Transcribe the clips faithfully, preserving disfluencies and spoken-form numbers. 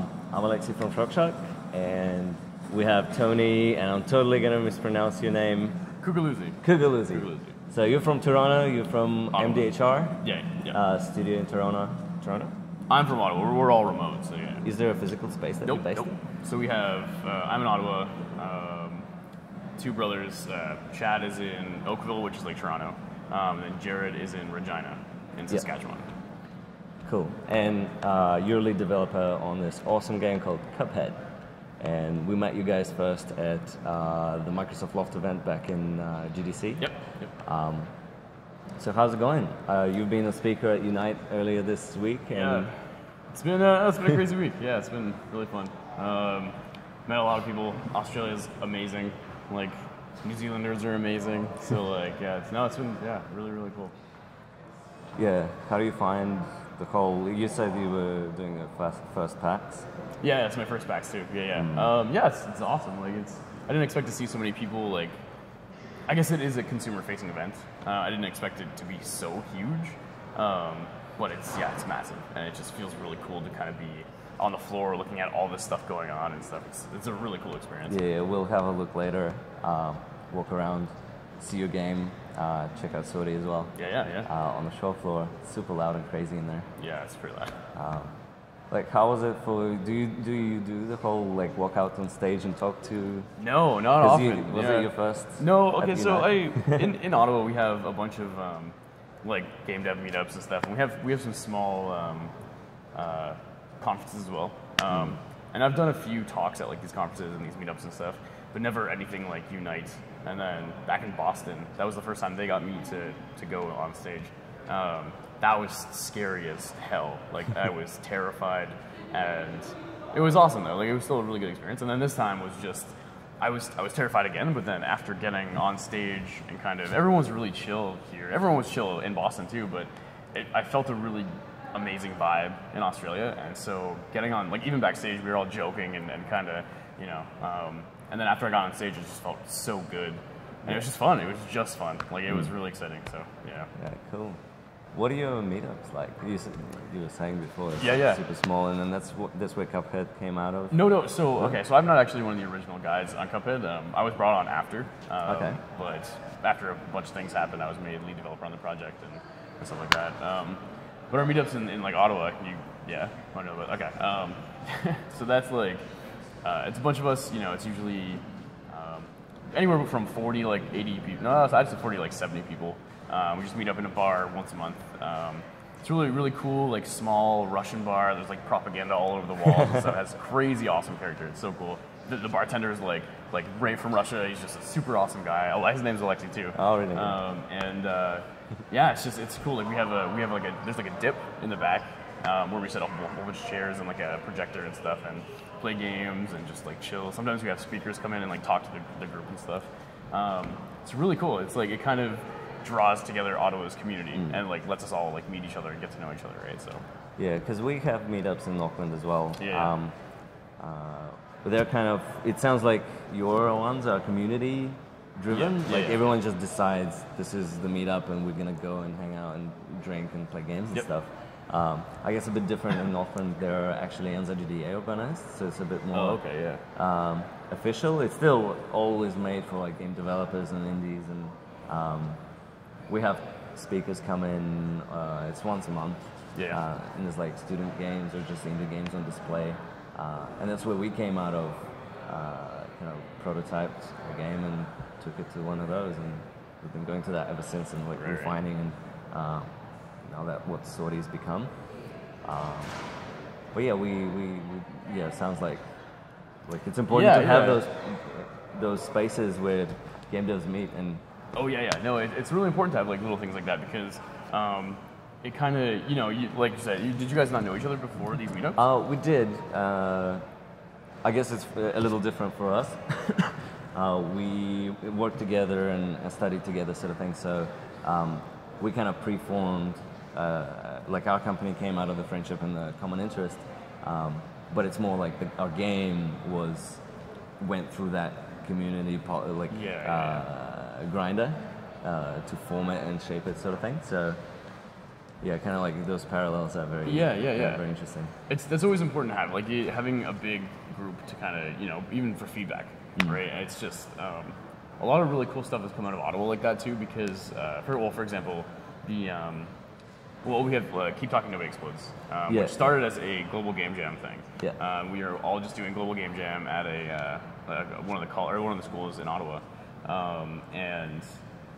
Um, I'm Alexi from ShockShark, and we have Tony, and I'm totally going to mispronounce your name. Coculuzzi. Coculuzzi. So you're from Toronto, you're from Ottawa. M D H R? Yeah, yeah. Uh, studio in Toronto. Toronto? I'm from Ottawa. We're, we're all remote, so yeah. Is there a physical space that nope, you're based nope. in? So we have, uh, I'm in Ottawa, um, two brothers. Uh, Chad is in Oakville, which is like Toronto, um, and Jared is in Regina, in Saskatchewan. Yep. Cool. And uh, you're lead developer on this awesome game called Cuphead. And we met you guys first at uh, the Microsoft Loft event back in uh, G D C. Yep. yep. Um, so how's it going? Uh, you've been a speaker at Unite earlier this week. And yeah. It's been, uh, it's been a crazy week. Yeah, it's been really fun. Um, met a lot of people. Australia's amazing. Like, New Zealanders are amazing. So, like, yeah. It's, no, it's been, yeah, really, really cool. Yeah. How do you find... the whole, you said you were doing the first, first PAX? Yeah, it's my first PAX too, yeah, yeah. Mm. Um, yeah, it's, it's awesome, like, it's, I didn't expect to see so many people, like, I guess it is a consumer-facing event. Uh, I didn't expect it to be so huge, um, but it's, yeah, it's massive, and it just feels really cool to kind of be on the floor looking at all this stuff going on and stuff. It's, it's a really cool experience. Yeah, yeah, we'll have a look later, uh, walk around, see your game. Uh, check out Swordy as well. Yeah, yeah, yeah. Uh, on the show floor, it's super loud and crazy in there. Yeah, it's pretty loud. Um, like, how was it for? Do you do you do the whole like walk out on stage and talk to? No, not often. You, was yeah. it your first? No. Okay, so I in, in Ottawa we have a bunch of um, like game dev meetups and stuff, and we have we have some small um, uh, conferences as well. Um, mm. And I've done a few talks at like these conferences and these meetups and stuff, but never anything like Unite. And then back in Boston, that was the first time they got me to, to go on stage. Um, that was scary as hell. Like, I was terrified, and it was awesome though. Like, it was still a really good experience. And then this time was just, I was I was terrified again. But then after getting on stage and kind of, everyone was really chill here. Everyone was chill in Boston too. But it, I felt a really amazing vibe in Australia. And so getting on, like even backstage, we were all joking and, and kind of, you know. Um, And then after I got on stage, it just felt so good. And it was just fun. It was just fun. Like, it was really exciting. So, yeah. Yeah, cool. What are your meetups like? You, you were saying before, it's yeah, yeah. super small. And then that's, what, that's where Cuphead came out of? No, no. So, okay. So I'm not actually one of the original guys on Cuphead. Um, I was brought on after. Um, okay. But after a bunch of things happened, I was made lead developer on the project and, and stuff like that. Um, but our meetups in, in like, Ottawa, you, yeah. I know about, okay. Um, so that's, like... Uh, it's a bunch of us, you know, it's usually um, anywhere from forty, like eighty people. No, I'd say forty, like seventy people. Um, we just meet up in a bar once a month. Um, it's really, really cool, like small Russian bar. There's like propaganda all over the walls and stuff. It has crazy awesome character. It's so cool. The, the bartender is like, like Ray from Russia. He's just a super awesome guy. Oh, his name's Alexei too. Oh, really? Um, and uh, yeah, it's just, it's cool. Like we have a, we have like a, there's like a dip in the back. Um, where we set up a whole bunch of chairs and like a projector and stuff and play games and just like chill. Sometimes we have speakers come in and like talk to the, the group and stuff. Um, it's really cool. It's like it kind of draws together Ottawa's community mm. and like lets us all like meet each other and get to know each other, right? So yeah, because we have meetups in Auckland as well. Yeah. yeah. Um, uh, but they're kind of. It sounds like your ones are community driven. Yeah, yeah, like yeah, everyone yeah. just decides this is the meetup and we're gonna go and hang out and drink and play games and yep. stuff. Um, I guess a bit different in Northland. They're actually N Z G D A organized, so it's a bit more oh, okay, yeah. um, official. It's still always made for like game developers and indies, and um, we have speakers come in. Uh, it's once a month, yeah. uh, and there's like student games or just indie games on display, uh, and that's where we came out of. Uh, you know, prototyped a game and took it to one of those, and we've been going to that ever since, and like right, refining right. and. Uh, Now that what Swordy's become, um, but yeah, we, we we yeah, it sounds like like it's important yeah, to yeah, have yeah. those those spaces where game devs meet and. Oh yeah, yeah, no, it, it's really important to have like little things like that because um, it kind of you know you, like you said, you, did you guys not know each other before these meetups? Oh, uh, we did. Uh, I guess it's a little different for us. uh, we worked together and studied together, sort of thing. So um, we kind of pre-formed. Uh, like our company came out of the friendship and the common interest, um, but it's more like the, our game was went through that community like yeah, uh, yeah. grinder uh, to form it and shape it, sort of thing. So Yeah, kind of like those parallels are very yeah, yeah, yeah. very interesting. It's that's always important to have, like you, having a big group to kind of, you know, even for feedback, mm-hmm. right? It's just um, a lot of really cool stuff has come out of Ottawa like that too, because uh, for well, for example, the um, well we have uh, Keep Talking, Nobody Explodes, um, yeah. which started as a Global Game Jam thing. Yeah, um, we are all just doing Global Game Jam at a uh, uh, one of the col- or one of the schools in Ottawa, um, and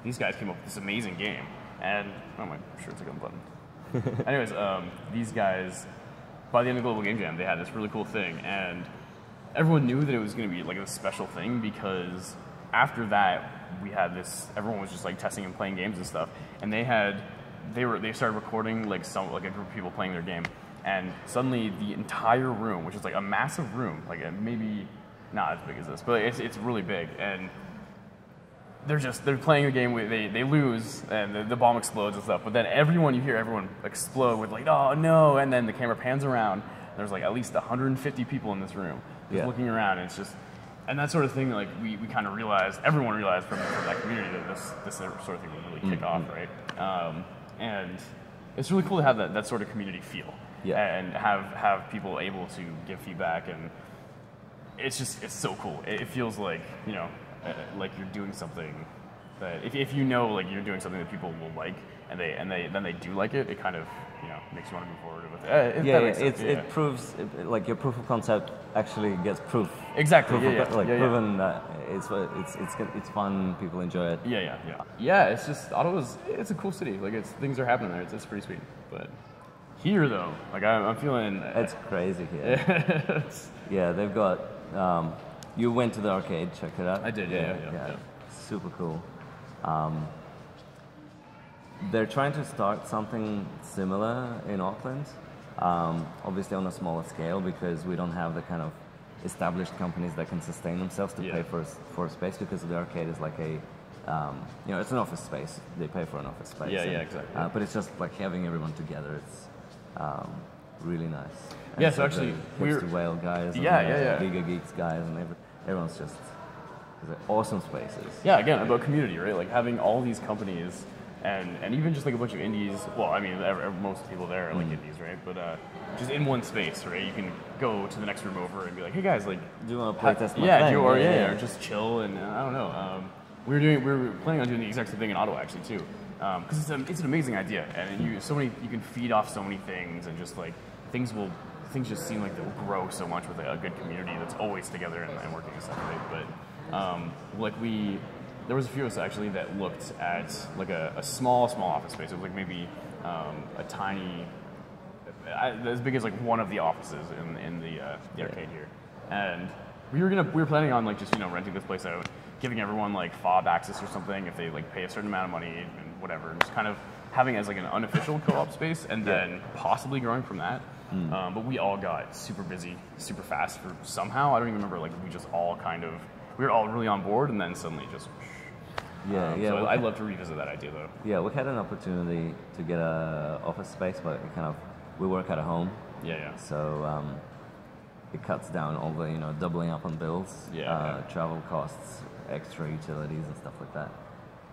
these guys came up with this amazing game. And oh my shirt's like on button. Anyways, um, these guys, by the end of Global Game Jam, they had this really cool thing, and everyone knew that it was going to be like a special thing because after that we had this. Everyone was just like testing and playing games and stuff, and they had they were they started recording like some like a group of people playing their game, and suddenly the entire room, which is like a massive room, like maybe not as big as this, but it's it's really big and. They're just, they're playing a game, where they, they lose, and the, the bomb explodes and stuff, but then everyone, you hear everyone explode with like, oh no, and then the camera pans around, and there's like at least one hundred fifty people in this room, just yeah. looking around, and it's just, and that sort of thing, like, we, we kind of realized, everyone realized from, from that community that this, this sort of thing would really mm-hmm. kick off, right? Um, and it's really cool to have that, that sort of community feel, yeah. and have, have people able to give feedback, and it's just, it's so cool. It, it feels like, you know, Uh, like you're doing something that if if you know like you're doing something that people will like and they and they then they do like it, it kind of you know makes you want to move forward with it. Uh, it yeah, yeah, it, yeah, it proves it, like your proof of concept actually gets proof. Exactly. Proof yeah, of, yeah, like yeah, proven yeah. that it's it's it's it's fun. People enjoy it. Yeah, yeah, yeah. Yeah, it's just Ottawa's. It's a cool city. Like it's things are happening there. It's it's pretty sweet. But here though, like I'm, I'm feeling uh, it's crazy here. it's, yeah, they've got. Um, You went to the arcade, check it out. I did, yeah, yeah, yeah. yeah. yeah. Super cool. Um, they're trying to start something similar in Auckland, um, obviously on a smaller scale because we don't have the kind of established companies that can sustain themselves to yeah. pay for for space because the arcade is like a, um, you know, it's an office space. They pay for an office space. Yeah, and, yeah, exactly. Uh, but it's just like having everyone together. It's um, really nice. And yeah, so actually, we're the whale guys, and yeah, yeah, yeah, Giga Geeks guys, and every, everyone's just like awesome spaces. Yeah, again, yeah. about community, right? Like having all these companies, and, and even just like a bunch of indies. Well, I mean, every, most people there are like mm. indies, right? But uh, just in one space, right? You can go to the next room over and be like, hey guys, like, do you want to play test? My yeah, thing? Or yeah, yeah, or just chill and uh, I don't know. Um, we were doing, we were planning on doing the exact same thing in Ottawa actually too, because um, it's an, it's an amazing idea, and you so many you can feed off so many things, and just like. Things will, things just seem like they'll grow so much with a, a good community that's always together and, and working separately. But um, like we, there was a few of us actually that looked at like a, a small, small office space. It was like maybe um, a tiny, I, as big as like one of the offices in in the, uh, the arcade here. And we were gonna, we were planning on like just you know renting this place out, giving everyone like fob access or something if they like pay a certain amount of money and whatever, and just kind of having it as like an unofficial co-op space and then possibly growing from that. Mm. Um, but we all got super busy, super fast for somehow. I don't even remember. Like we just all kind of we were all really on board, and then suddenly just yeah, um, yeah. So I'd had, love to revisit that idea though. Yeah, we had an opportunity to get a office space, but we kind of we work at a home. Yeah, yeah. So um, it cuts down all the you know doubling up on bills, yeah, uh, yeah. travel costs, extra utilities, and stuff like that.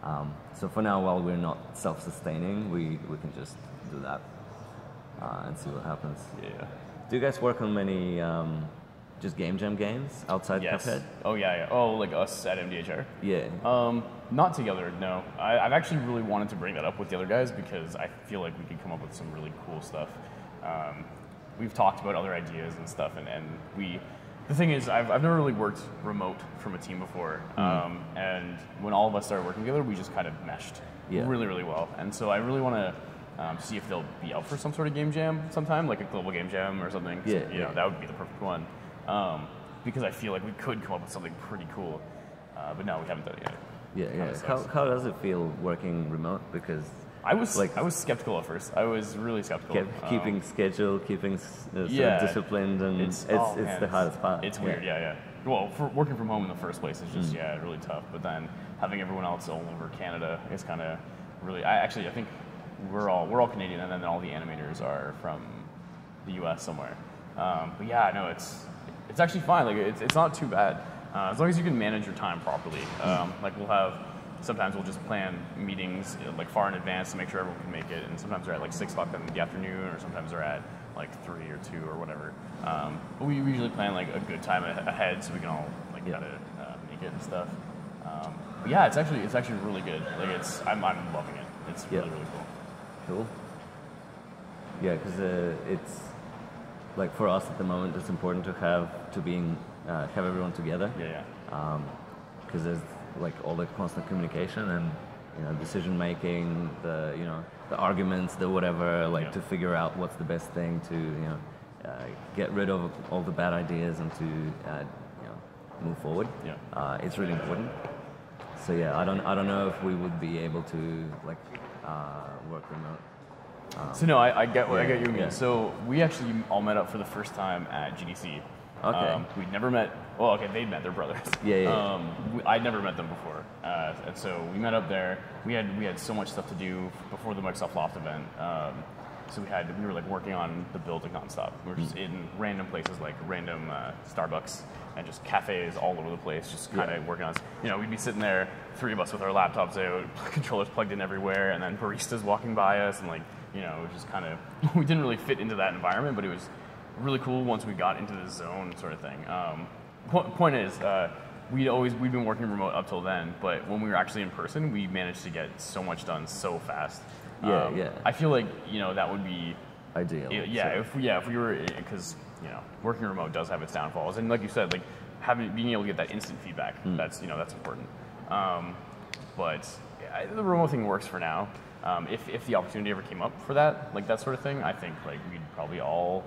Um, so for now, while we're not self-sustaining, we we can just do that. Uh, and see what happens. Yeah. Do you guys work on many um, just game jam games outside yes. Cuphead? Oh yeah, yeah. Oh, like us at M D H R. Yeah. Um, not together. No. I, I've actually really wanted to bring that up with the other guys because I feel like we could come up with some really cool stuff. Um, we've talked about other ideas and stuff, and, and we. The thing is, I've I've never really worked remote from a team before, mm-hmm. um, and when all of us started working together, we just kind of meshed yeah. really, really well, and so I really want to. Um, see if they'll be up for some sort of game jam sometime, like a global game jam or something. Yeah, you know, yeah. that would be the perfect one. Um, because I feel like we could come up with something pretty cool. Uh, but no, we haven't done it yet. Yeah, yeah. How, how does it feel working remote? Because I was like, I was skeptical at first. I was really skeptical. Kept, keeping um, schedule, keeping uh, yeah, disciplined, and it's, it's, oh, it's man, the hardest part. It's weird, yeah, yeah. yeah. Well, for working from home in the first place is just, mm. yeah, really tough. But then having everyone else all over Canada is kind of really, I actually, I think, We're all we're all Canadian, and then all the animators are from the U S somewhere. Um, but yeah, no, it's it's actually fine. Like it's it's not too bad uh, as long as you can manage your time properly. Um, like we'll have sometimes we'll just plan meetings like far in advance to make sure everyone can make it. And sometimes they're at like six o'clock in the afternoon, or sometimes they're at like three or two or whatever. Um, but we usually plan like a good time ahead so we can all like yeah. gotta, uh, make it and stuff. Um, but yeah, it's actually it's actually really good. Like it's I'm I'm loving it. It's really yeah. really cool. Cool. Yeah, because uh, it's like for us at the moment, it's important to have to being uh, have everyone together. Yeah, yeah. Because um, there's like all the constant communication and you know decision making, the you know the arguments, the whatever, like yeah. to figure out what's the best thing to you know uh, get rid of all the bad ideas and to uh, you know move forward. Yeah, uh, it's really important. So yeah, I don't I don't know if we would be able to like uh, work remote. Um, so no, I, I get what yeah, I get you mean. Yeah. So we actually all met up for the first time at G D C. Okay. Um, we'd never met. Well, okay, they'd met. They're brothers. Yeah, yeah. Um, we, I'd never met them before, uh, and so we met up there. We had we had so much stuff to do before the Microsoft Loft event. Um, so we had we were like working on the building nonstop. We were just in random places like random uh, Starbucks and just cafes all over the place, just kind of yeah. working on. You know, we'd be sitting there, three of us with our laptops out, controllers plugged in everywhere, and then baristas walking by us, and like you know, it was just kind of we didn't really fit into that environment, but it was really cool once we got into the zone sort of thing. Um, point is, uh, we'd always, we'd been working remote up till then, but when we were actually in person, we managed to get so much done so fast. Yeah, um, yeah. I feel like, you know, that would be... ideal. Yeah, so. if, yeah if we were, because, you know, working remote does have its downfalls. And like you said, like, having, being able to get that instant feedback, mm. that's, you know, that's important. Um, but yeah, the remote thing works for now. Um, if, if the opportunity ever came up for that, like that sort of thing, I think, like, we'd probably all...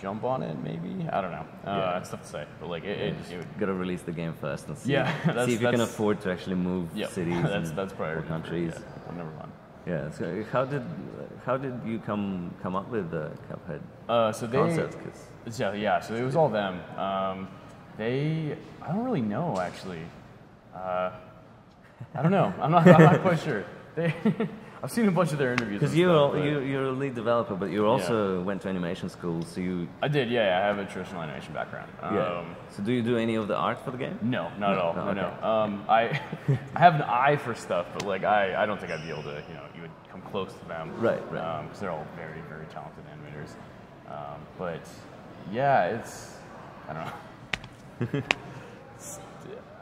jump on it, maybe? I don't know. Uh, yeah. It's tough to say, but like it, yeah, it, it, it would... gotta release the game first and see, yeah, that's, see if you can afford to actually move yep. cities that's, and that's or countries. Yeah. I've never gone. Yeah. So how did how did you come come up with the Cuphead uh, so they, concept? Yeah, yeah. So it was all them. Um, they I don't really know actually. Uh, I don't know. I'm not. I'm not quite sure. They. I've seen a bunch of their interviews. Because you're, you're, you're a lead developer, but you also yeah. went to animation school, so you... I did, yeah. I have a traditional animation background. Um, yeah. So do you do any of the art for the game? No, not no, at all. No, okay. no. Um, I, I have an eye for stuff, but like I, I don't think I'd be able to, you know, you would come close to them. Right, right. Um, because they're all very, very talented animators. Um, but, yeah, it's... I don't know.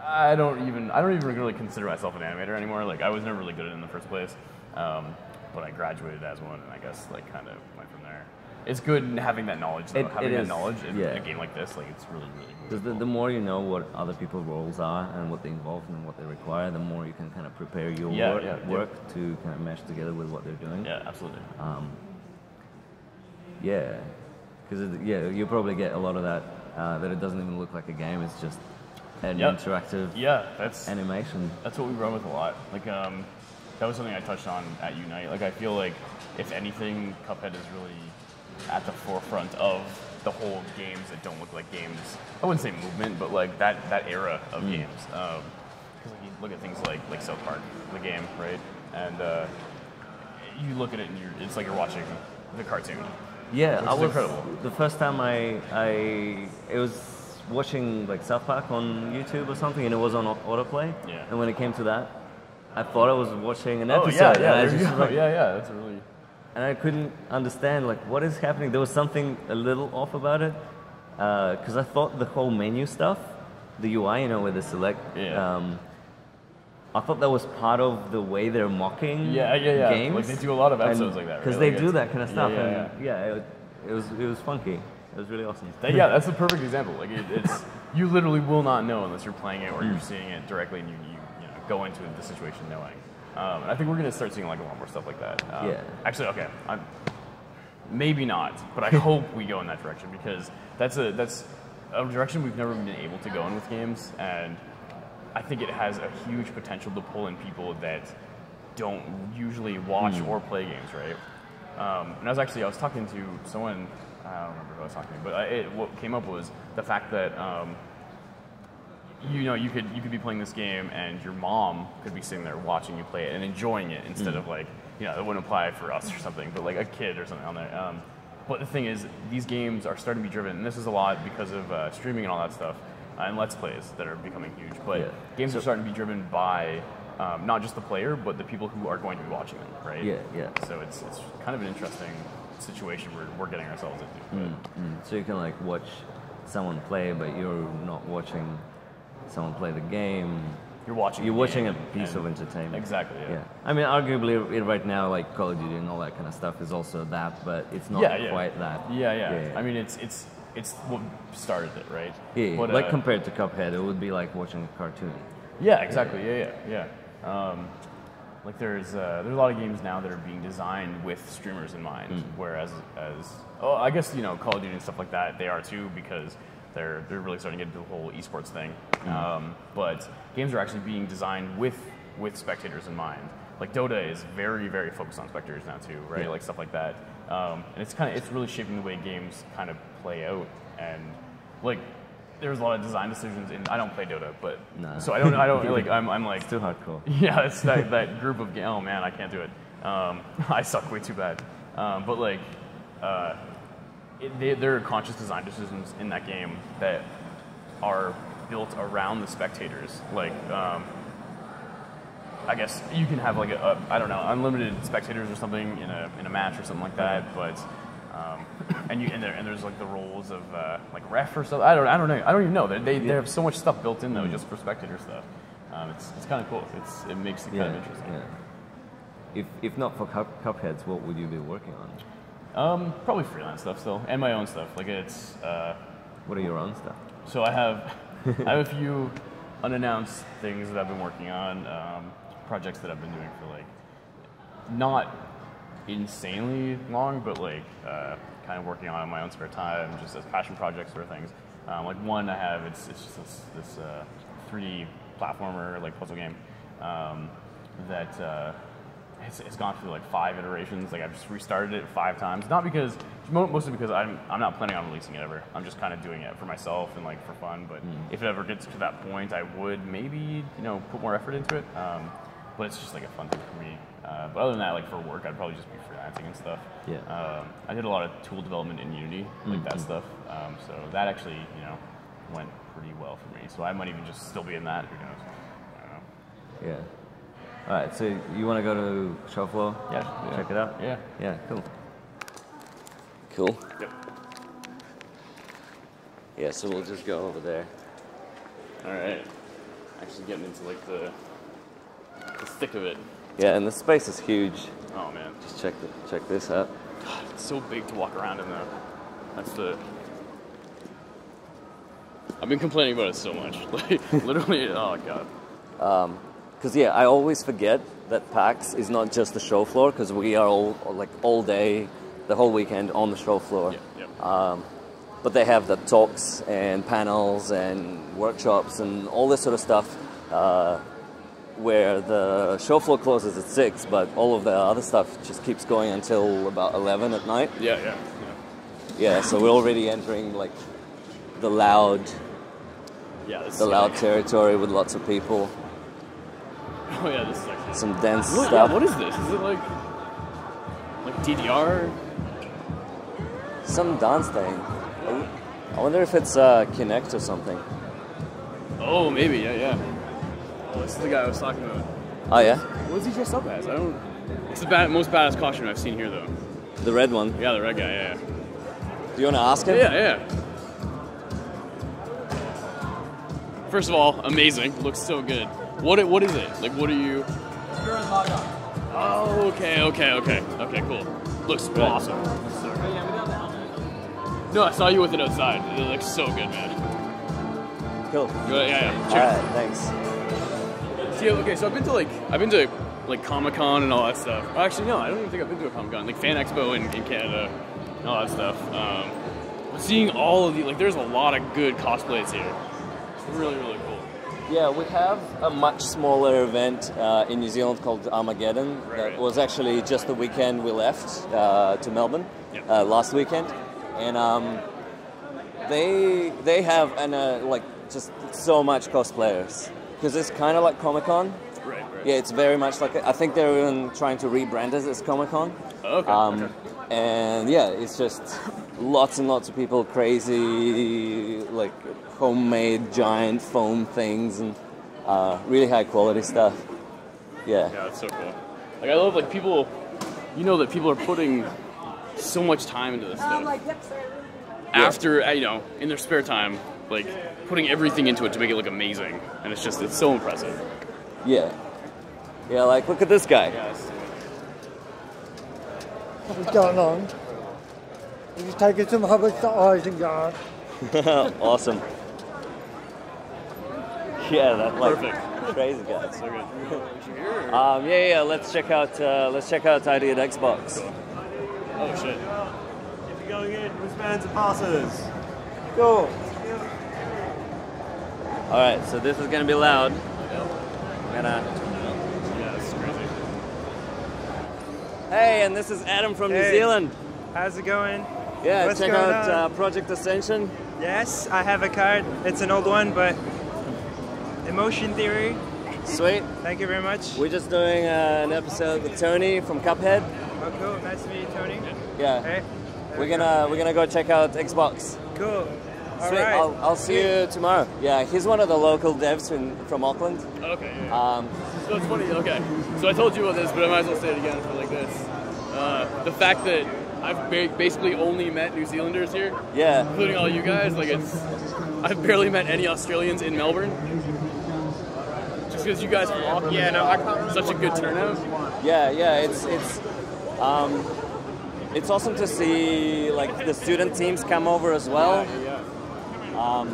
I don't even... I don't even really consider myself an animator anymore. Like, I was never really good at it in the first place. Um, but I graduated as one, and I guess like kind of went from there. It's good having that knowledge, though. It, having it that is, knowledge in yeah. a game like this, like it's really, really cool. The, the more you know what other people's roles are and what they involve and what they require, the more you can kind of prepare your yeah, work, yeah, work yeah. to kind of mesh together with what they're doing. Yeah, absolutely. Um, yeah, because yeah, you probably get a lot of that. Uh, that it doesn't even look like a game; it's just an yep. interactive yeah, that's, animation. That's what we run with a lot. Like. Um, That was something I touched on at Unite. Like, I feel like, if anything, Cuphead is really at the forefront of the whole games that don't look like games. I wouldn't say movement, but like that that era of mm. games. Because um, like, you look at things like like South Park, the game, right? And uh, you look at it, and you're, it's like you're watching the cartoon. Yeah, which I is was incredible. The first time I I it was. watching like South Park on YouTube or something, and it was on autoplay. Yeah. And when it came to that. I thought I was watching an episode. Oh, yeah, yeah, and I just like, yeah, yeah, that's really... And I couldn't understand, like, what is happening? There was something a little off about it, because uh, I thought the whole menu stuff, the U I, you know, with the select, yeah. um, I thought that was part of the way they're mocking yeah, yeah, yeah. games. Like, they do a lot of episodes and, like that, right? Because they like, do that kind of stuff, yeah, yeah, and, yeah, yeah it, it, was, it was funky. It was really awesome. Yeah, that's a perfect example. Like, it, it's... You literally will not know unless you're playing it or you're seeing it directly and you... you go into the situation knowing. Um, and I think we're going to start seeing like a lot more stuff like that. Um, yeah. Actually, okay, I'm, maybe not, but I hope we go in that direction because that's a that's a direction we've never been able to go in with games, and I think it has a huge potential to pull in people that don't usually watch mm. or play games, right? Um, and I was actually I was talking to someone, I don't remember who I was talking to, but I, it, what came up was the fact that. Um, You know, you could you could be playing this game, and your mom could be sitting there watching you play it and enjoying it instead mm. of like, you know, it wouldn't apply for us or something, but like a kid or something on there. Um, but the thing is, these games are starting to be driven, and this is a lot because of uh, streaming and all that stuff, uh, and Let's Plays that are becoming huge. But yeah. games so, are starting to be driven by um, not just the player, but the people who are going to be watching them, right? Yeah, yeah. So it's it's kind of an interesting situation we're we're getting ourselves into. Mm, mm. So you can like watch someone play, but you're not watching someone play the game. You're watching. You're watching a piece of entertainment. Exactly. Yeah. yeah. I mean, arguably, right now, like Call of Duty and all that kind of stuff is also that, but it's not yeah, yeah. quite that. Yeah, yeah, yeah. yeah. I mean, it's it's. It's what started it, right? Yeah, but, like uh, compared to Cuphead, it would be like watching a cartoon. Yeah, exactly. Yeah, yeah, yeah. Um, like there's uh, there's a lot of games now that are being designed with streamers in mind. Mm. Whereas, as oh, I guess you know, Call of Duty and stuff like that, they are too because they're they're really starting to get into the whole esports thing. Mm. Um, but games are actually being designed with with spectators in mind. Like Dota is very, very focused on spectators now too, right? Yeah. Like stuff like that. Um, and it's kind of it's really shaping the way games kind of play out. And like, there's a lot of design decisions. In I don't play Dota, but nah. so I don't. I don't like. I'm. I'm like it's too hardcore. Yeah, it's that that group of games. Oh man, I can't do it. Um, I suck way too bad. Um, but like, uh, it, they, there are conscious design decisions in that game that are built around the spectators. Like. Um, I guess you can have like a, a I don't know unlimited spectators or something in a in a match or something like that, but um, and you and there and there's like the roles of uh, like ref or something. I don't I don't know I don't even know they they, they have so much stuff built in though just for spectator stuff. Um, it's it's kind of cool. It's it makes it kind yeah, of interesting. Yeah. If if not for cup, Cupheads, what would you be working on? Um, probably freelance stuff still and my own stuff. Like it's. Uh, what are your own stuff? So I have I have a few unannounced things that I've been working on. Um, projects that I've been doing for like not insanely long, but like uh, kind of working on in my own spare time, just as passion projects sort of things. Um, like one I have, it's it's just this, this uh, three D platformer like puzzle game um, that uh, it's, it's gone through like five iterations. Like I've just restarted it five times, not because mostly because I'm I'm not planning on releasing it ever. I'm just kind of doing it for myself and like for fun. But mm. if it ever gets to that point, I would maybe you know put more effort into it. Um, But it's just like a fun thing for me. Uh, but other than that, like for work, I'd probably just be freelancing and stuff. Yeah. Um, I did a lot of tool development in Unity, like mm-hmm. that stuff. Um, so that actually, you know, went pretty well for me. So I might even just still be in that. Who knows? I don't know. Yeah. All right. So you want to go to show floor? Yeah. yeah. Check it out. Yeah. Yeah. Cool. Cool. Yep. Yeah. So we'll just go over there. All right. Actually, getting into like the. The thick of it. Yeah, and the space is huge. Oh man, just check the, check this out. God, it's so big to walk around in though. That's the. I've been complaining about it so much, like literally. Oh god. Um, because yeah, I always forget that PAX is not just the show floor because we are all like all day, the whole weekend on the show floor. Yeah, yeah. Um, but they have the talks and panels and workshops and all this sort of stuff. Uh. Where the show floor closes at six, but all of the other stuff just keeps going until about eleven at night. Yeah, yeah, yeah. Yeah, so we're already entering like the loud, yeah, this the is loud like... territory with lots of people. Oh yeah, this is like some dense what, stuff. Yeah, what is this? Is it like like D D R? Some dance thing. I wonder if it's uh, Kinect or something. Oh, maybe. Yeah, yeah. Oh, this is the guy I was talking about. Oh, yeah? What is he dressed up as? I don't... It's the bad, most badass costume I've seen here, though. The red one? Yeah, the red guy, yeah. yeah. Do you want to ask him? Yeah, yeah. First of all, amazing. Looks so good. What? What is it? Like, what are you... Oh, okay, okay, okay. Okay, cool. Looks right. awesome. No, I saw you with it outside. It looks so good, man. Cool. Yeah, yeah. Cheers. All right, thanks. Yeah, okay, so I've been to like I've been to like Comic Con and all that stuff. Well, actually, no, I don't even think I've been to a Comic Con, like Fan Expo in, in Canada, and all that stuff. Um, but seeing all of the like, there's a lot of good cosplays here. It's really, really cool. Yeah, we have a much smaller event uh, in New Zealand called Armageddon. Right, that right. was actually just the weekend we left uh, to Melbourne yep. uh, last weekend, and um, they they have an uh, like just so much cosplayers. Because it's kind of like Comic-Con. Right, right. Yeah, it's very much like... I think they're even trying to rebrand it as Comic-Con. Oh, okay, um, okay. And yeah, it's just lots and lots of people, crazy, like homemade giant foam things and uh, really high quality stuff. Yeah. Yeah, it's so cool. Like I love like people, you know that people are putting so much time into this stuff. Like, after, you know, in their spare time, like putting everything into it to make it look amazing, and it's just, it's so impressive. Yeah. Yeah, like look at this guy. Yes. What's going on? He's taking some hobbits to Isengard. Awesome. Yeah, that's like perfect. Crazy guy. That's so good. um, yeah, yeah. Let's check out. Uh, let's check out I D at Xbox. Cool. Oh shit! If you're going in, wristbands and passes. Go. All right, so this is gonna be loud. We're gonna. Hey, and this is Adam from hey. New Zealand. How's it going? Yeah, What's check out uh, Project Ascension. Yes, I have a card. It's an old one, but Emotion Theory. Sweet. Thank you very much. We're just doing uh, an episode with Tony from Cuphead. Oh, cool. Nice to meet you, Tony. Yeah. Hey. We're gonna we're gonna go check out Xbox. Cool. All Sweet. Right. I'll, I'll see yeah. you tomorrow. Yeah, he's one of the local devs from from Auckland. Okay. Yeah, yeah. Um, so it's funny. Okay. So I told you about this, but I might as well say it again for like this. Uh, the fact that I've ba basically only met New Zealanders here, yeah, including all you guys. Like it's, I've barely met any Australians in Melbourne. Just because you guys are walking, yeah, no, such a good turnout. Yeah, yeah, it's it's, um, it's awesome to see like the student teams come over as well. Yeah, yeah. Um,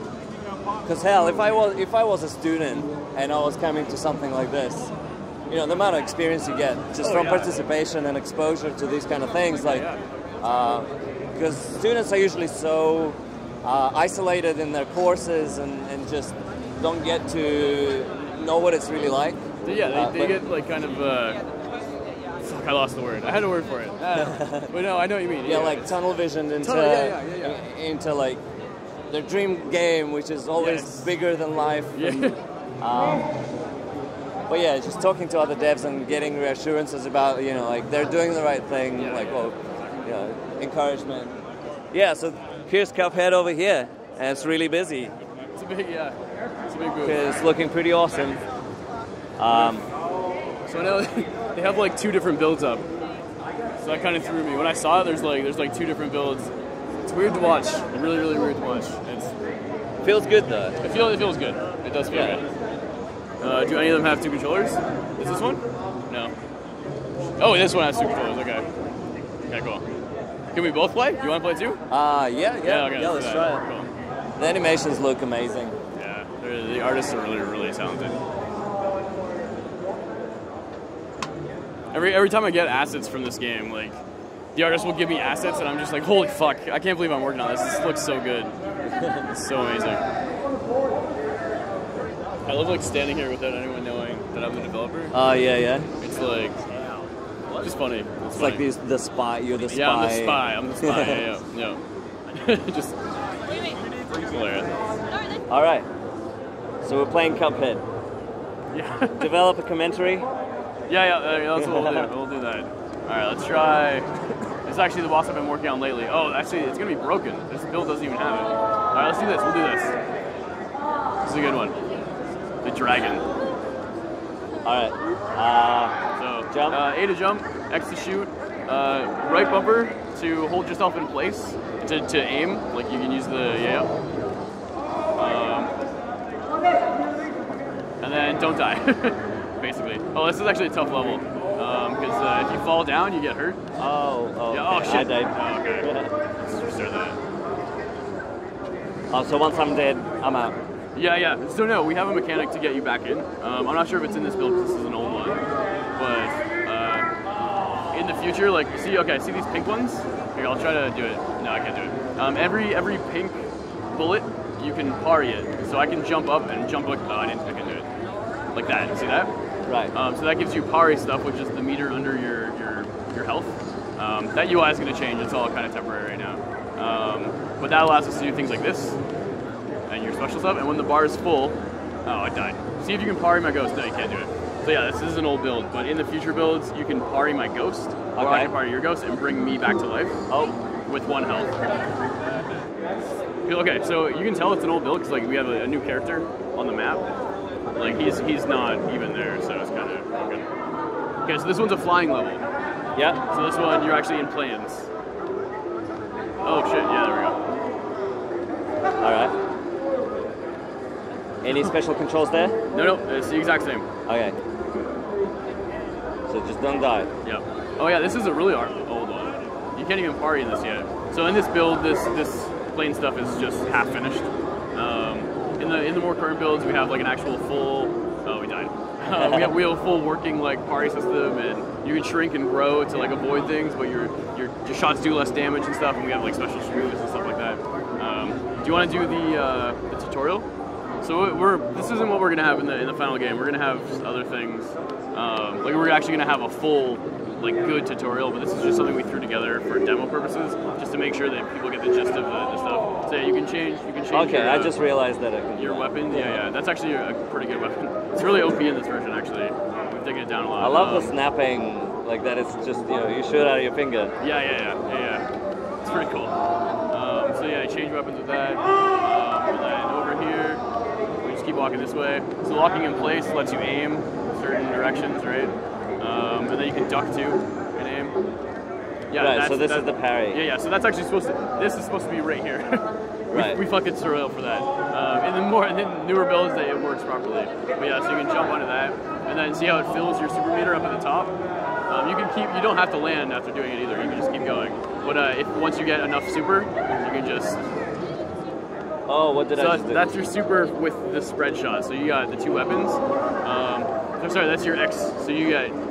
because hell, if I was if I was a student and I was coming to something like this. You know, the amount of experience you get just oh, from yeah. participation and exposure to these kind of things, like, because uh, students are usually so uh, isolated in their courses and, and just don't get to know what it's really like. Yeah, they, uh, they get like kind of, uh, I lost the word. I had a word for it. Uh, but no, I know what you mean. Yeah, yeah, like tunnel visioned into, tunnel, yeah, yeah, yeah, yeah. into like their dream game, which is always yes. bigger than life. Yeah. And, um, But yeah, just talking to other devs and getting reassurances about, you know, like they're doing the right thing, yeah, like, yeah, well, exactly. you know, encouragement. Yeah, so here's Cuphead over here, and it's really busy. It's a big, yeah, it's a big booth. It's looking pretty awesome. Um, so now they have like two different builds up, so that kind of threw me. When I saw it, there's like, there's like two different builds. It's weird to watch, really, really weird to watch. It feels good though. It feels, it feels good. It does feel yeah. good. Uh, do any of them have two controllers? Is this one? No. Oh, this one has two controllers, okay. Okay, cool. Can we both play? Do you want to play too? Uh, yeah, yeah. Yeah, okay, yeah let's, let's try it. Cool. The animations look amazing. Yeah, the artists are really, really talented. Every, every time I get assets from this game, like, the artist will give me assets and I'm just like, holy fuck, I can't believe I'm working on this. This looks so good. It's so amazing. I love like standing here without anyone knowing that I'm the developer. Oh uh, yeah, yeah. It's like, it's just funny. It's, it's funny. Like these, the spy. You're the spy. Yeah, I'm the spy. I'm the spy. yeah, yeah. yeah. just wait, wait. hilarious. All right. So we're playing Cuphead. Yeah. Develop a commentary. Yeah, yeah. That's what we'll do. We'll do that. All right. Let's try. It's actually the boss I've been working on lately. Oh, actually, it's gonna be broken. This build doesn't even have it. All right. Let's do this. We'll do this. This is a good one. The dragon. Alright. Uh, so, jump. Uh, A to jump, X to shoot, uh, right bumper to hold yourself in place, to, to aim, like you can use the, yeah. Um, and then don't die, basically. Oh, this is actually a tough level, because um, uh, if you fall down, you get hurt. Oh, oh, yeah, oh okay. shit. I died. Oh, okay. Let's restart that. Oh, so once I'm dead, I'm out. Yeah, yeah. So no, we have a mechanic to get you back in. Um, I'm not sure if it's in this build because this is an old one. But uh, in the future, like, see, okay, see these pink ones? Here, I'll try to do it. No, I can't do it. Um, every every pink bullet, you can parry it. So I can jump up and jump like, oh, I didn't, I can do it. Like that, see that? Right. Um, so that gives you parry stuff, which is the meter under your, your, your health. Um, that U I is going to change. It's all kind of temporary right now. Um, but that allows us to do things like this. And your special stuff, and when the bar is full, oh, I died. See if you can parry my ghost. No, you can't do it. So yeah, this is an old build, but in the future builds, you can parry my ghost, okay. or I can parry your ghost and bring me back to life. Oh, with one health. Okay, so you can tell it's an old build because like we have a, a new character on the map, Like he's he's not even there, so it's kind of okay. Okay, so this one's a flying level. Yeah. So this one, you're actually in planes. Oh shit! Yeah, there we go. All right. Any special controls there? No, no, it's the exact same. Okay. So just don't die. Yeah. Oh yeah, this is a really old one. You can't even party in this yet. So in this build, this this plane stuff is just half finished. Um, in the in the more current builds, we have like an actual full. Oh, we died. Uh, we have we have a full working like party system, and you can shrink and grow to like avoid things, but your your your shots do less damage and stuff. And we have like special moves and stuff like that. Um, do you want to do the uh, the tutorial? So we're this isn't what we're gonna have in the in the final game. We're gonna have other things. Um, like we're actually gonna have a full like good tutorial, but this is just something we threw together for demo purposes, just to make sure that people get the gist of the, the stuff. So yeah, you can change. You can change. Okay, your, I just uh, realized that I can your weapon. Yeah, yeah, that's actually a pretty good weapon. It's really O P in this version, actually. We've taken it down a lot. I love um, the snapping, like that. It's just, you know, you shoot out of your finger. Yeah, yeah, yeah, yeah, yeah. It's pretty cool. Um, so yeah, I change weapons with that. Um, and then over here, we just keep walking this way. So locking in place lets you aim certain directions, right? Um, and then you can duck too and aim. Yeah. Right. That's, so this that's, is the parry. Yeah, yeah. So that's actually supposed to. This is supposed to be right here. We, right. we fucking surreal for that. Um, and then more, and then newer builds that it works properly. But yeah, so you can jump onto that, and then see how it fills your super meter up at the top. Um, you can keep. You don't have to land after doing it either. You can just keep going. But uh, if once you get enough super, you can just. Oh, what did so I? Just that's, do? That's your super with the spread shot. So you got the two weapons. Um, I'm sorry. That's your X. So you got.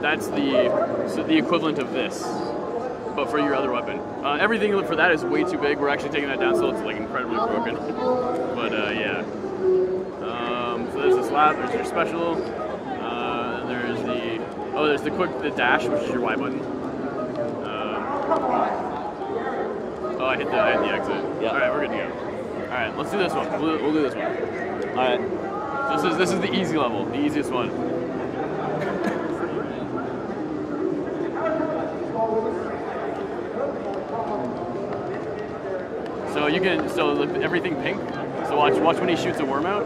That's the so the equivalent of this. But for your other weapon, uh, everything for that is way too big. We're actually taking that down, so it's like incredibly broken. But uh, yeah. Um, so there's the slap. There's your special. Uh, there's the oh, there's the quick the dash, which is your Y button. Um, oh, I hit the I hit the exit. Yep. All right, we're good to go. All right, let's do this one. We'll, we'll do this one. All right. So this is this is the easy level, the easiest one. So you can so everything pink. So watch watch when he shoots a worm out.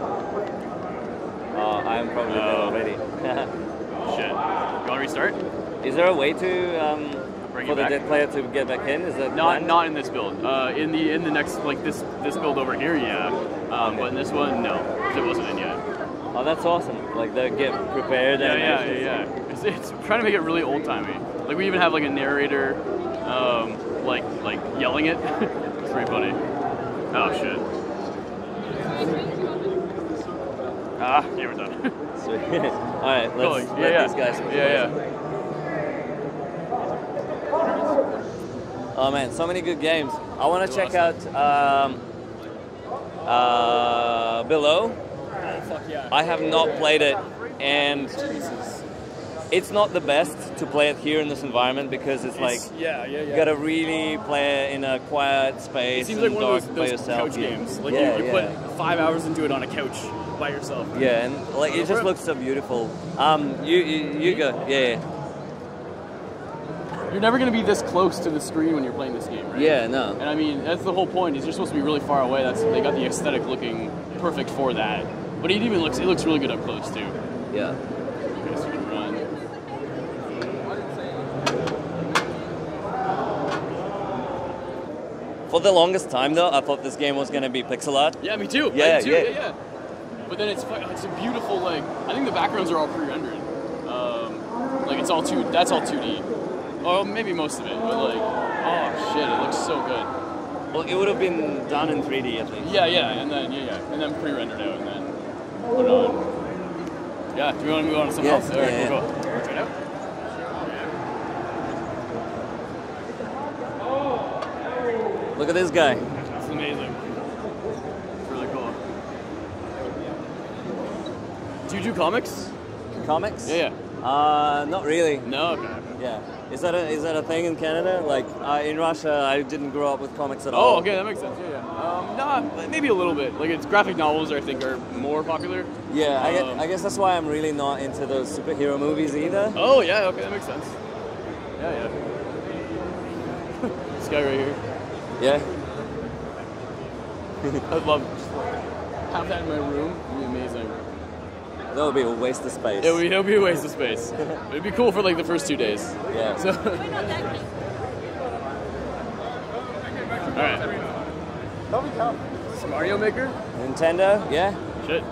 Oh, I'm probably uh, already. Shit. You want to restart? Is there a way to um, Bring for the dead player to get back in? Is that not plan? Not in this build? Uh, in the in the next like this this build over here, yeah. Um, okay. But in this one, no, it wasn't in yet. Oh, that's awesome! Like they get prepared. Yeah, and yeah, yeah. yeah. It's, it's trying to make it really old timey. Like we even have like a narrator, um, like like yelling it. Pretty funny. Oh shit. Ah, yeah, we're done. Alright, let's oh, yeah, let yeah. these guys. Yeah, yeah. Oh man, so many good games. I want to check awesome. out um, uh, Below. Oh, fuck yeah. I have not played it, and Jesus. It's not the best to play it here in this environment because it's, it's like yeah, yeah, yeah. you gotta really play it in a quiet space. It seems like one of those, those couch games. Like yeah, you, you yeah. put five hours into it on a couch by yourself. Right? Yeah, and like it just looks so beautiful. Um, you you, you go yeah, yeah. You're never gonna be this close to the screen when you're playing this game, right? Yeah, no. And I mean that's the whole point. Is you're supposed to be really far away. That's they got the aesthetic looking perfect for that. But it even looks it looks really good up close too. Yeah. For the longest time, though, I thought this game was going to be pixel art. Yeah, me too. Yeah, me too. Yeah. yeah, yeah. But then it's it's a beautiful, like, I think the backgrounds are all pre-rendered. Um, like, it's all two, that's all two D. Or maybe most of it, but like, oh, shit, it looks so good. Well, it would have been done in three D, I think. Yeah, yeah, and then, yeah, yeah, and then pre-rendered out, and then put on. Yeah, do we want to move on to something yeah, else? All right, yeah, cool. Yeah. Right now? Look at this guy. That's amazing. It's really cool. Do you do comics? Comics? Yeah. yeah. Uh, not really. No. Okay, okay. Yeah. Is that a is that a thing in Canada? Like uh, in Russia, I didn't grow up with comics at oh, all. Oh, okay, that makes sense. Yeah, yeah. Um, nah, maybe a little bit. Like it's graphic novels, I think, are more popular. Yeah, um, I, guess, I guess that's why I'm really not into those superhero movies either. Oh yeah, okay, that makes sense. Yeah, yeah. This guy right here. Yeah. I love have that in my room, it'd be amazing. That would be a waste of space. It would, it would be a waste of space. It'd be cool for like the first two days. Yeah. So. All right. Is this Mario Maker? Nintendo? Yeah. Shit.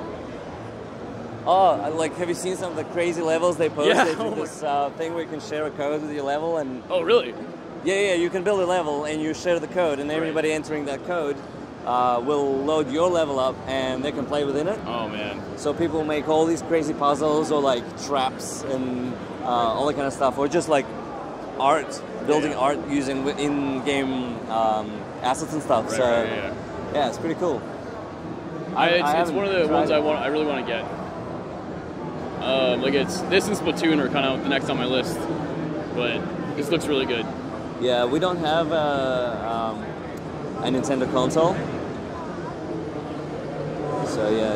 Oh, like, have you seen some of the crazy levels they posted? Yeah. They do this uh, thing where you can share a code with your level and. Oh, really? Yeah, yeah. You can build a level and you share the code, and everybody right. entering that code. Uh, will load your level up and they can play within it. Oh man. So people make all these crazy puzzles or like traps and uh, all that kind of stuff, or just like art, building yeah. art using in-game um, assets and stuff. Right, so right, yeah. yeah, it's pretty cool. I, it's I it's one of the ones it. I want. I really want to get. Uh, like it's this and Splatoon are kind of the next on my list, but this looks really good. Yeah, we don't have a. Uh, um, a Nintendo console. So yeah,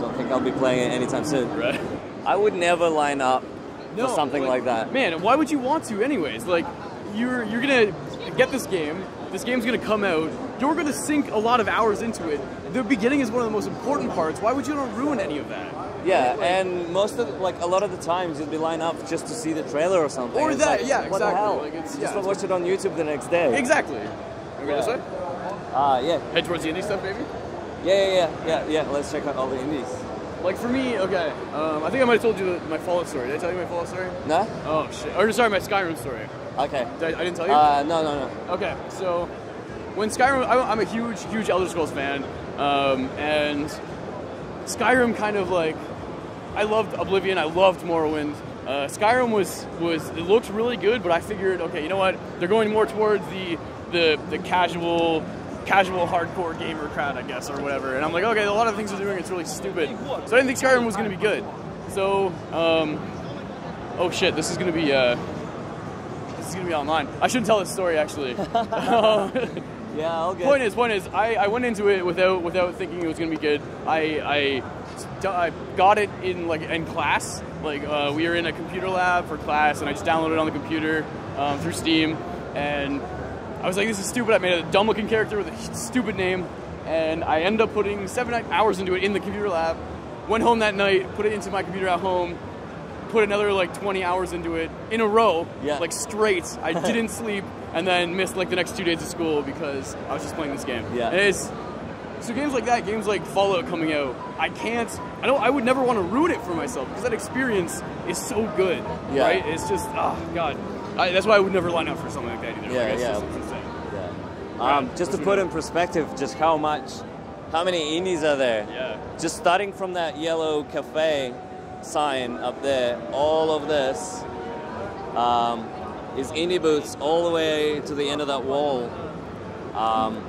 don't think I'll be playing it anytime soon. Right. I would never line up no, for something like, like that. Man, why would you want to anyways? Like, you're, you're gonna get this game, this game's gonna come out, you're gonna sink a lot of hours into it. The beginning is one of the most important parts. Why would you want to ruin any of that? Yeah, like, and most of, like, a lot of the times you'd be lined up just to see the trailer or something. Or it's that, like, yeah, exactly. What the hell? Like it's, yeah, just it's watch it on YouTube the next day. Exactly. Are we yeah. this way? Uh, yeah. Head towards the indie stuff, maybe? Yeah, yeah, yeah, yeah, yeah. Let's check out all the indies. Like, for me, okay, um, I think I might have told you my Fallout story. Did I tell you my Fallout story? No? Oh, shit. Or, sorry, my Skyrim story. Okay. Did I, I didn't tell you? Uh, no, no, no. Okay, so, when Skyrim, I'm a huge, huge Elder Scrolls fan, um, and... Skyrim kind of like, I loved Oblivion, I loved Morrowind. Uh, Skyrim was, was, it looked really good, but I figured, okay, you know what? They're going more towards the, the, the casual, casual hardcore gamer crowd, I guess, or whatever. And I'm like, okay, a lot of things they're doing, it's really stupid. So I didn't think Skyrim was gonna be good. So, um, oh shit, this is gonna be, uh, this is gonna be online. I shouldn't tell this story, actually. Yeah, I'll get. Point is, point is, I, I went into it without without thinking it was gonna be good. I I, I got it in like in class. Like uh, we were in a computer lab for class, and I just downloaded it on the computer um, through Steam. And I was like, this is stupid. I made a dumb looking character with a stupid name, and I ended up putting seven hours into it in the computer lab. Went home that night, put it into my computer at home, put another like twenty hours into it in a row, yeah. like straight. I didn't sleep. And then missed like the next two days of school because I was just playing this game. Yeah. And it's, so games like that, games like Fallout coming out, I can't. I don't. I would never want to ruin it for myself because that experience is so good. Yeah. Right. It's just oh god. I, that's why I would never line up for something like that either. Yeah. Like, yeah. Just, it's yeah. Right. Um, just What's to put in perspective, just how much, how many indies are there? Yeah. Just starting from that yellow cafe sign up there, all of this. Um, is indie booths all the way to the end of that wall. Um,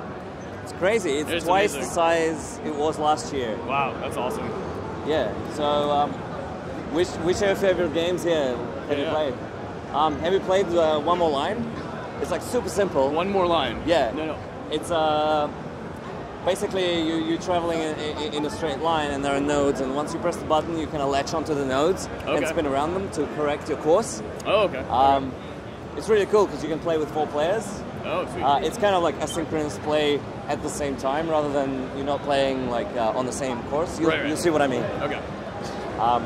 it's crazy. It's, it's twice amazing. The size it was last year. Wow, that's awesome. Yeah, so um, which, which are your favorite games here have yeah. you played? Um, have you played uh, One More Line? It's like super simple. One More Line? Yeah. No, no. It's uh, basically you, you're traveling in, in, in a straight line and there are nodes, and once you press the button you kind of latch onto the nodes okay. and spin around them to correct your course. Oh, okay. Um, okay. It's really cool because you can play with four players. Oh, sweet. Uh, it's kind of like asynchronous play at the same time rather than you're not playing like uh, on the same course. You'll, right, right. you'll see what I mean. Okay. Um,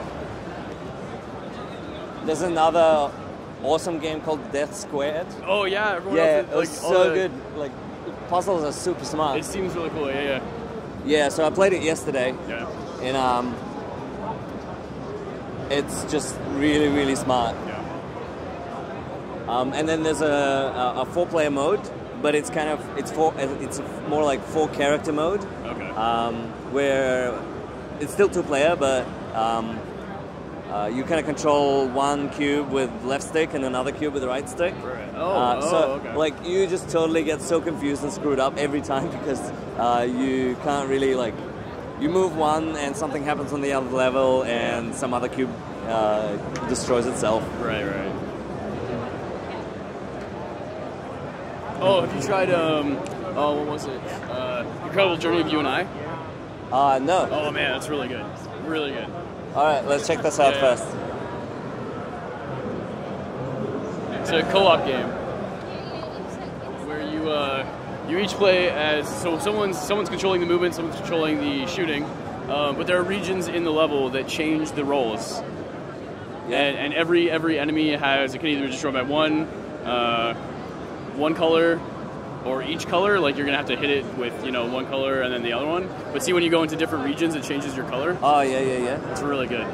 there's another awesome game called Death Squared. Oh yeah, everyone yeah, else is, like, it was so the... good. Like puzzles are super smart. It seems really cool. Yeah, yeah. Yeah. So I played it yesterday. Yeah. And um, it's just really, really smart. Yeah. Um, and then there's a, a, a four-player mode, but it's kind of it's four it's more like four-character mode, okay. um, where it's still two-player, but um, uh, you kind of control one cube with left stick and another cube with the right stick. Right. Oh, uh, so oh, okay. like you just totally get so confused and screwed up every time because uh, you can't really like you move one and something happens on the other level and some other cube uh, destroys itself. Right, right. Oh, have you tried, um, oh, what was it? Uh, The Incredible Journey of You and I? Uh, no. Oh, man, that's really good. Really good. All right, let's check this out yeah, first. Yeah. It's a co-op game where you, uh, You each play as, so someone's someone's controlling the movement, someone's controlling the shooting, um, but there are regions in the level that change the roles. Yeah. And, and every every enemy has, it can either just roll by one, uh, one color, or each color. Like you're gonna have to hit it with you know one color and then the other one. But see, when you go into different regions, it changes your color. Oh yeah, yeah, yeah. It's really good.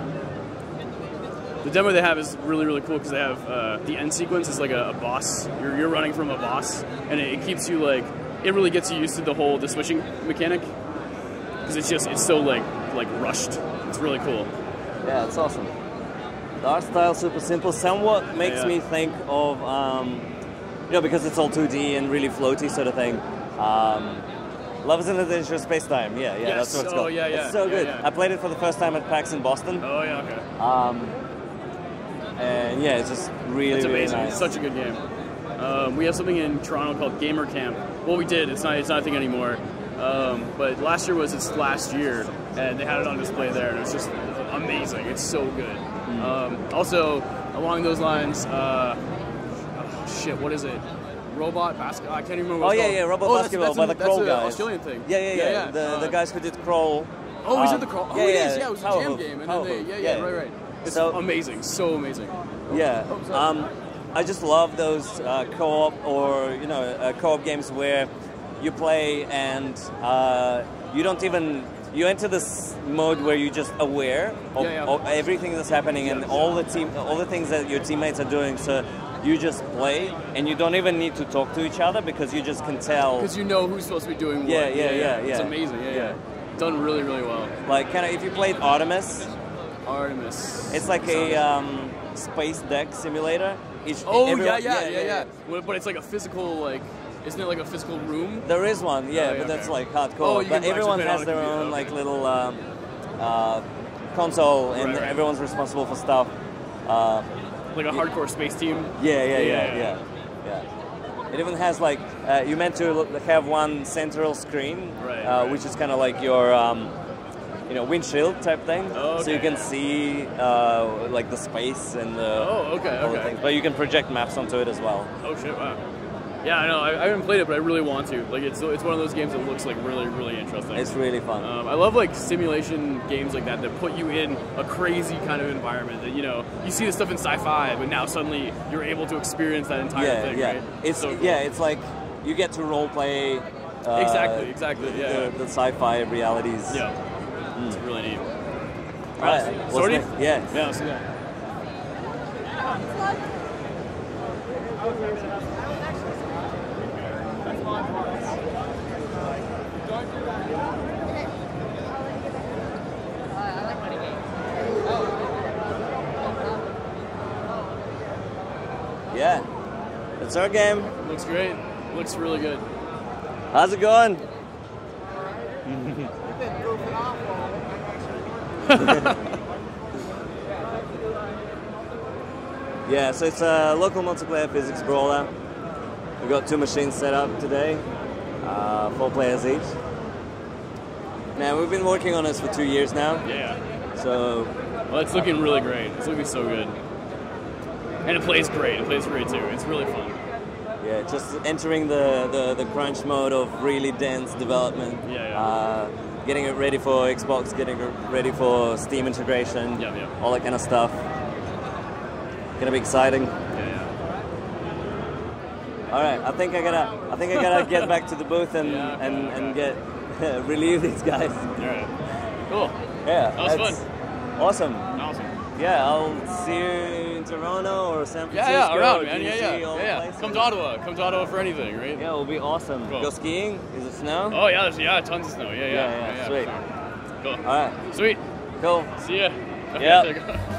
The demo they have is really, really cool because they have uh, the end sequence is like a, a boss. You're, you're running from a boss, and it, it keeps you like, it really gets you used to the whole the switching mechanic because it's just it's so like like rushed. It's really cool. Yeah, it's awesome. The art style super simple. Somewhat makes yeah. me think of um, you know because it's all two D and really floaty sort of thing. Um, Lovers in a Dangerous Spacetime. Yeah, yeah, yes. that's what it's called. Oh, yeah, yeah. It's so yeah, good. Yeah. I played it for the first time at PAX in Boston. Oh yeah. Okay. Um, And yeah, it's just really, it's amazing. Really nice. It's such a good game. Um, we have something in Toronto called Gamer Camp. Well, we did. It's not. It's not a thing anymore. Um, but last year was its last year, and they had it on display there, and it was just amazing. It's so good. Mm-hmm. Um, also, along those lines, uh, oh, shit, what is it? Robot basketball. I can't even remember. What oh it's yeah, called. yeah, robot oh, basketball that's, that's by an, the Crawl guys. Australian thing. Yeah, yeah, yeah. yeah. yeah. The, uh, the guys who did Crawl. Oh, he's um, at the Crawl. Oh, yeah, it is. Yeah, it was a jam game, and then they, yeah, yeah, yeah, right, right. It's so, amazing, so amazing. Yeah, um, I just love those uh, co-op or you know uh, co-op games where you play and uh, you don't even you enter this mode where you're just aware of, yeah, yeah. of everything that's happening yeah, and yeah. all the team, all the things that your teammates are doing. So you just play and you don't even need to talk to each other because you just can tell because you know who's supposed to be doing what. Yeah, yeah, yeah. yeah, yeah. yeah. It's amazing. Yeah, yeah, yeah. Done really, really well. Like kind of if you played Artemis. Artemis. It's like a um, space deck simulator. Each, oh everyone, yeah, yeah, yeah, yeah, yeah, yeah. But it's like a physical, like, isn't it like a physical room? There is one, yeah, oh, yeah but okay. that's like hardcore. Oh, but everyone has their computer. own like little um, uh, console, right, and right. everyone's responsible for stuff. Uh, like a hardcore yeah. space team. Yeah, yeah, yeah, yeah, yeah. yeah. It even has like uh, you meant to have one central screen, right, uh, right. which is kind of like your. Um, You know, windshield type thing, oh, okay. so you can see uh, like the space and the oh, okay, okay. things. But you can project maps onto it as well. Oh shit! Wow. Yeah, I know. I, I haven't played it, but I really want to. Like, it's it's one of those games that looks like really, really interesting. It's really fun. Um, I love like simulation games like that that put you in a crazy kind of environment. That you know, you see this stuff in sci-fi, but now suddenly you're able to experience that entire yeah, thing. Yeah, right? It's so cool. yeah, it's like you get to role play. Uh, exactly, exactly. Yeah, the, the sci-fi realities. Yeah. It's really neat. All right, right. Swordy? Yeah. Yeah, let's do that. Yeah, it's our game. Looks great. Looks really good. How's it going? Yeah, so it's a local multiplayer physics brawler. We've got two machines set up today, uh, four players each. Now, we've been working on this for two years now. Yeah. So. Well, it's looking really great. It's looking so good. And it plays great. It plays great, too. It's really fun. Yeah, just entering the, the, the crunch mode of really dense development. Yeah, yeah. Uh, Getting it ready for Xbox, getting it ready for Steam integration, yep, yep. all that kind of stuff. Gonna be exciting. Yeah, yeah. All right, I think I gotta, I think I gotta get back to the booth and yeah, okay, and, okay. and get uh, relieve these guys. All right. Cool. Yeah. That was fun. Awesome. Awesome. Yeah, I'll see you in Toronto or San Francisco. Yeah, yeah, around, man. Yeah, yeah. yeah, yeah. Come to Ottawa. Come to Ottawa for anything, right? Yeah, it'll be awesome. Cool. Go skiing? Is it snow? Oh, yeah, there's yeah, tons of snow. Yeah, yeah. Yeah, yeah, yeah, yeah sweet. Sure. Cool. All right. Sweet. Cool. See ya. Okay, yeah.